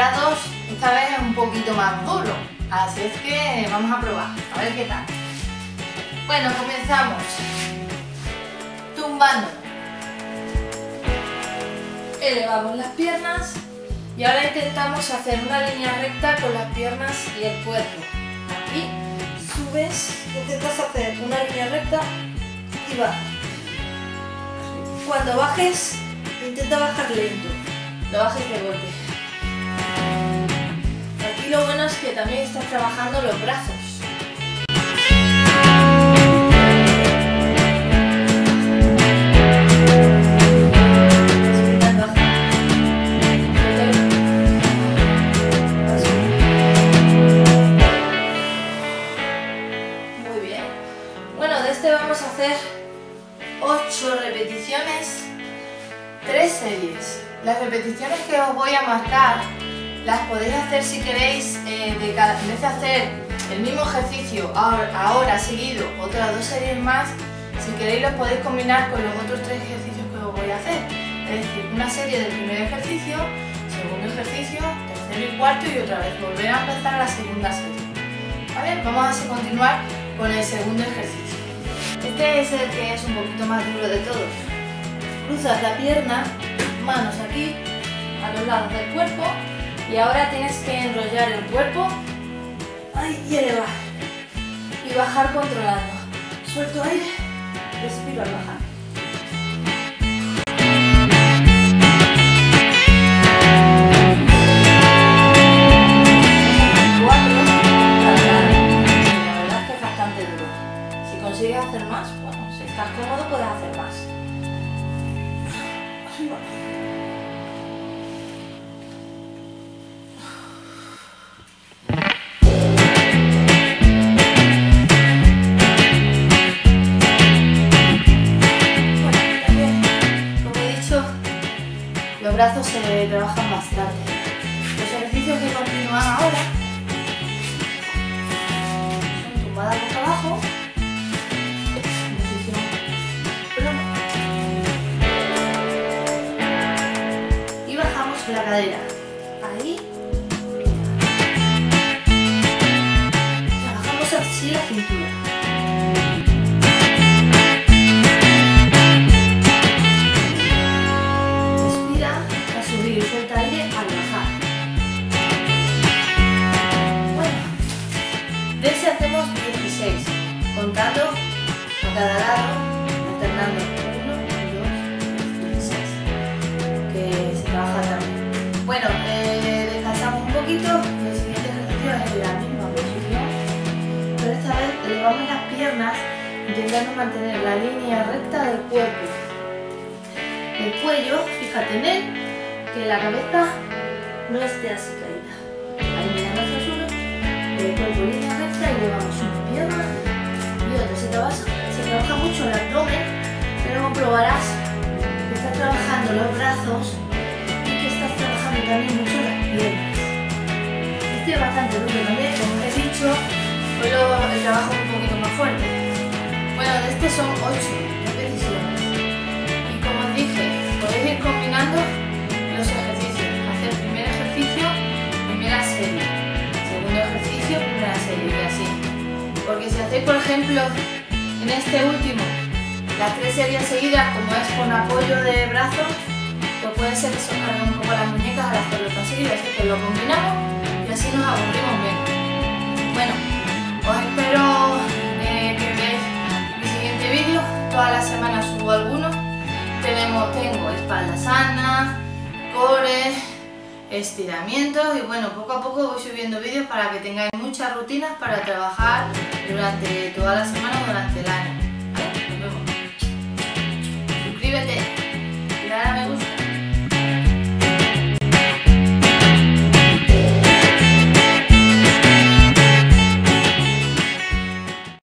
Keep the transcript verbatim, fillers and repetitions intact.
aparatos esta vez es un poquito más duro, así es que vamos a probar, a ver qué tal. Bueno, comenzamos tumbando. Elevamos las piernas y ahora intentamos hacer una línea recta con las piernas y el cuerpo. Aquí subes, intentas hacer una línea recta y bajas. Cuando bajes, intenta bajar lento, no bajes de golpe. Aquí lo bueno es que también estás trabajando los brazos. Series. Las repeticiones que os voy a marcar las podéis hacer si queréis, eh, de cada vez hacer el mismo ejercicio ahora, ahora seguido otras dos series más. Si queréis los podéis combinar con los otros tres ejercicios que os voy a hacer, es decir, una serie del primer ejercicio, segundo ejercicio, tercero y cuarto, y otra vez volver a empezar la segunda serie, ¿vale? Vamos a continuar con el segundo ejercicio. Este es el que es un poquito más duro de todos. Cruzas la pierna, manos aquí, a los lados del cuerpo, y ahora tienes que enrollar el cuerpo, ay, y elevar, y bajar controlando. Suelto aire, respiro al bajar. Cuatro, la verdad es que es bastante duro. Si consigues hacer más, bueno, si estás cómodo puedes hacer más. Los brazos se trabajan bastante. Los ejercicios que continúan ahora son tumbada boca abajo, posición plana, y bajamos la cadera. Ahí. Trabajamos así la cintura. Contando a cada lado, alternando uno, dos, tres, seis, que se trabaja también. Bueno, eh, descansamos un poquito, el siguiente ejercicio es en la misma posición, pero esta vez elevamos las piernas intentando mantener la línea recta del cuerpo. El cuello, fíjate en él, que la cabeza no esté así caída. Ahí miramos el suelo, el cuerpo en línea recta y llevamos una pierna. Se trabaja, se trabaja mucho el abdomen, pero comprobarás que estás trabajando los brazos y que estás trabajando también mucho las piernas. Este es bastante duro también, como he dicho, hoy lo, el trabajo es un poquito más fuerte. Bueno, de este son ocho repeticiones. Y como os dije, podéis ir combinando los ejercicios. Hacer primer ejercicio, primera serie, segundo ejercicio, primera serie y así. Porque si hacéis, por ejemplo, en este último, las tres series seguidas, como es con apoyo de brazos, pues puede ser que se os carguen un poco las muñecas al hacerlo tan seguido, así que lo combinamos y así nos aburrimos menos. Bueno, os espero eh, que veáis mi siguiente vídeo. Todas las semanas subo algunos. Tenemos, tengo espalda sana, core, estiramientos y bueno, poco a poco voy subiendo vídeos para que tengáis muchas rutinas para trabajar durante toda la semana, durante el año.